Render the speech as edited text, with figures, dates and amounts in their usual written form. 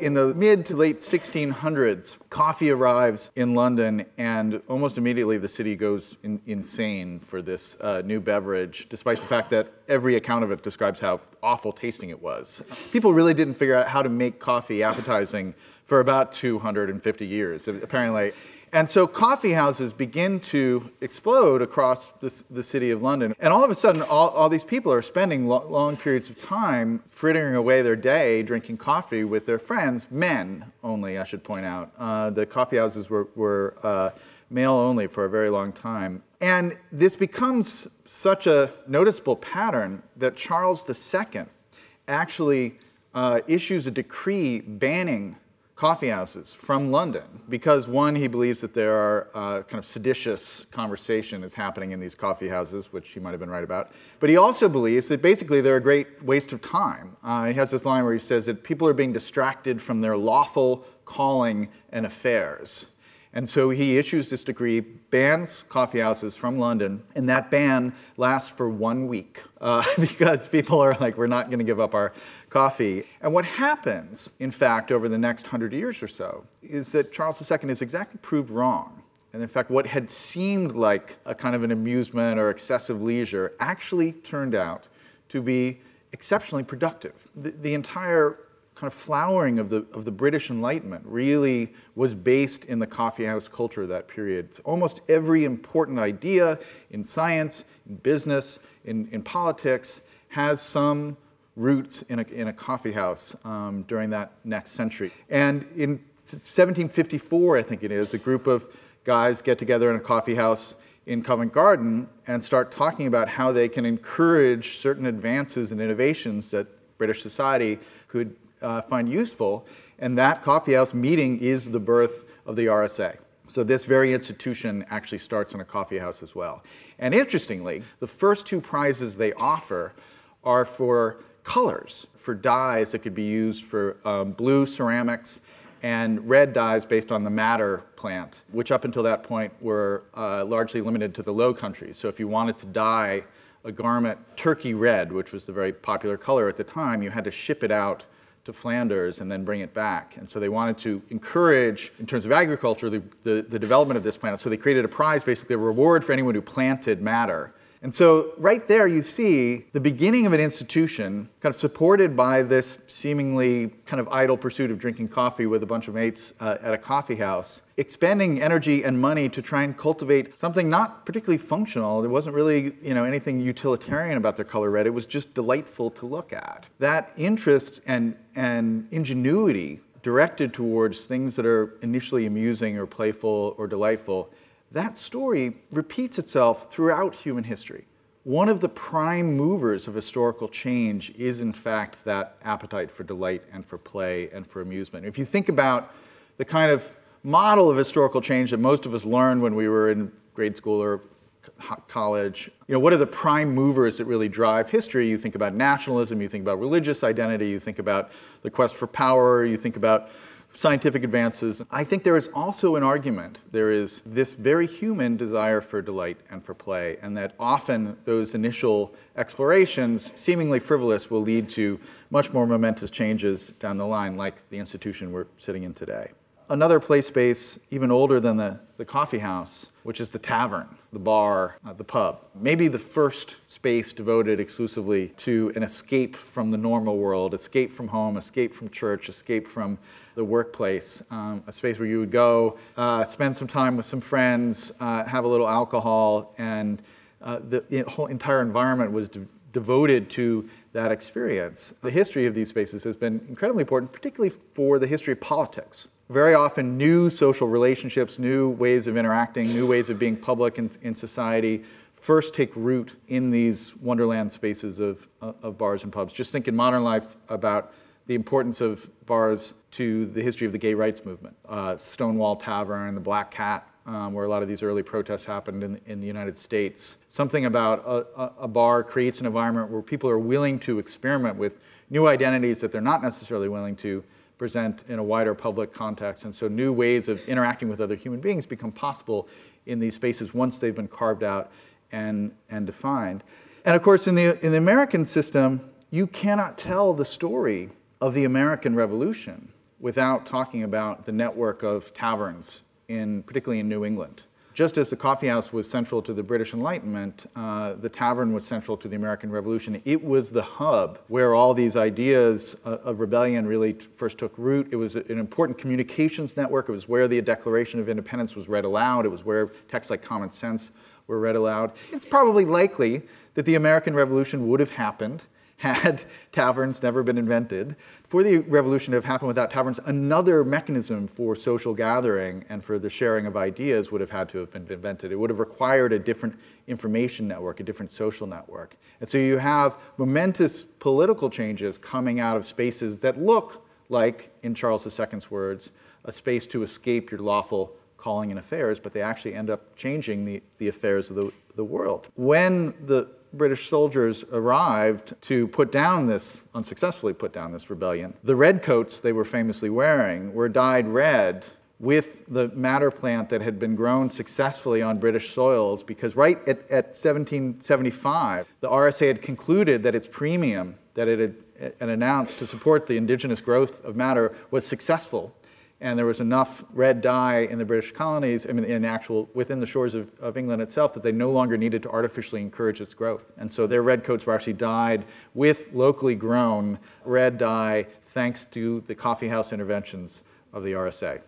In the mid to late 1600s, coffee arrives in London, and almost immediately the city goes insane for this new beverage, despite the fact that every account of it describes how awful tasting it was. People really didn't figure out how to make coffee appetizing for about 250 years, apparently. And so coffee houses begin to explode across the city of London. And all of a sudden, all these people are spending long periods of time frittering away their day drinking coffee with their friends, men only, I should point out. The coffee houses were male only for a very long time. And this becomes such a noticeable pattern that Charles II actually issues a decree banning coffee houses from London because, one, he believes that there are kind of seditious conversation is happening in these coffee houses, which he might have been right about. But he also believes that basically they're a great waste of time. He has this line where he says that people are being distracted from their lawful calling and affairs. And so he issues this decree, bans coffee houses from London, and that ban lasts for 1 week because people are like, we're not going to give up our coffee. And what happens, in fact, over the next 100 years or so, is that Charles II is exactly proved wrong. And in fact, what had seemed like a kind of an amusement or excessive leisure actually turned out to be exceptionally productive. The entire kind of flowering of the British Enlightenment really was based in the coffeehouse culture of that period. It's almost every important idea in science, in business, in politics has some roots in a coffeehouse during that next century. And in 1754, I think it is, a group of guys get together in a coffeehouse in Covent Garden and start talking about how they can encourage certain advances and innovations that British society could find useful, and that coffeehouse meeting is the birth of the RSA. So this very institution actually starts in a coffeehouse as well. And interestingly, the first two prizes they offer are for colors, for dyes that could be used for blue ceramics and red dyes based on the madder plant, which up until that point were largely limited to the Low Countries. So if you wanted to dye a garment turkey red, which was the very popular color at the time, you had to ship it out to Flanders and then bring it back. And so they wanted to encourage, in terms of agriculture, the development of this plant. So they created a prize, basically a reward for anyone who planted madder. And so right there you see the beginning of an institution kind of supported by this seemingly kind of idle pursuit of drinking coffee with a bunch of mates at a coffee house, expending energy and money to try and cultivate something not particularly functional. There wasn't really, you know, anything utilitarian about their color red. It was just delightful to look at. That interest and ingenuity directed towards things that are initially amusing or playful or delightful, that story repeats itself throughout human history. One of the prime movers of historical change is, in fact, that appetite for delight and for play and for amusement. If you think about the kind of model of historical change that most of us learned when we were in grade school or college, you know, what are the prime movers that really drive history? You think about nationalism, you think about religious identity, you think about the quest for power, you think about scientific advances. I think there is also an argument. There is this very human desire for delight and for play, and that often those initial explorations, seemingly frivolous, will lead to much more momentous changes down the line, like the institution we're sitting in today. Another play space even older than the coffee house, which is the tavern, the bar, the pub. Maybe the first space devoted exclusively to an escape from the normal world, escape from home, escape from church, escape from the workplace, a space where you would go, spend some time with some friends, have a little alcohol, and the whole entire environment was devoted to that experience. The history of these spaces has been incredibly important, particularly for the history of politics. Very often new social relationships, new ways of interacting, new ways of being public in society first take root in these wonderland spaces of bars and pubs. Just think in modern life about the importance of bars to the history of the gay rights movement. Stonewall Tavern, the Black Cat, where a lot of these early protests happened in the United States. Something about a bar creates an environment where people are willing to experiment with new identities that they're not necessarily willing to present in a wider public context. And so new ways of interacting with other human beings become possible in these spaces once they've been carved out and defined. And of course, in the American system, you cannot tell the story of the American Revolution without talking about the network of taverns, particularly in New England. Just as the coffeehouse was central to the British Enlightenment, the tavern was central to the American Revolution. It was the hub where all these ideas of rebellion really first took root. It was an important communications network. It was where the Declaration of Independence was read aloud. It was where texts like Common Sense were read aloud. It's probably likely that the American Revolution would have happened had taverns never been invented. For the revolution to have happened without taverns, another mechanism for social gathering and for the sharing of ideas would have had to have been invented. It would have required a different information network, a different social network. And so you have momentous political changes coming out of spaces that look like, in Charles II's words, a space to escape your lawful calling and affairs, but they actually end up changing the affairs of the world. When the British soldiers arrived to put down this, unsuccessfully put down this rebellion, the red coats they were famously wearing were dyed red with the madder plant that had been grown successfully on British soils, because right at 1775, the RSA had concluded that its premium that it had announced to support the indigenous growth of madder was successful. And there was enough red dye in the British colonies, I mean, within the shores of England itself, that they no longer needed to artificially encourage its growth. And so their red coats were actually dyed with locally grown red dye, thanks to the coffeehouse interventions of the RSA.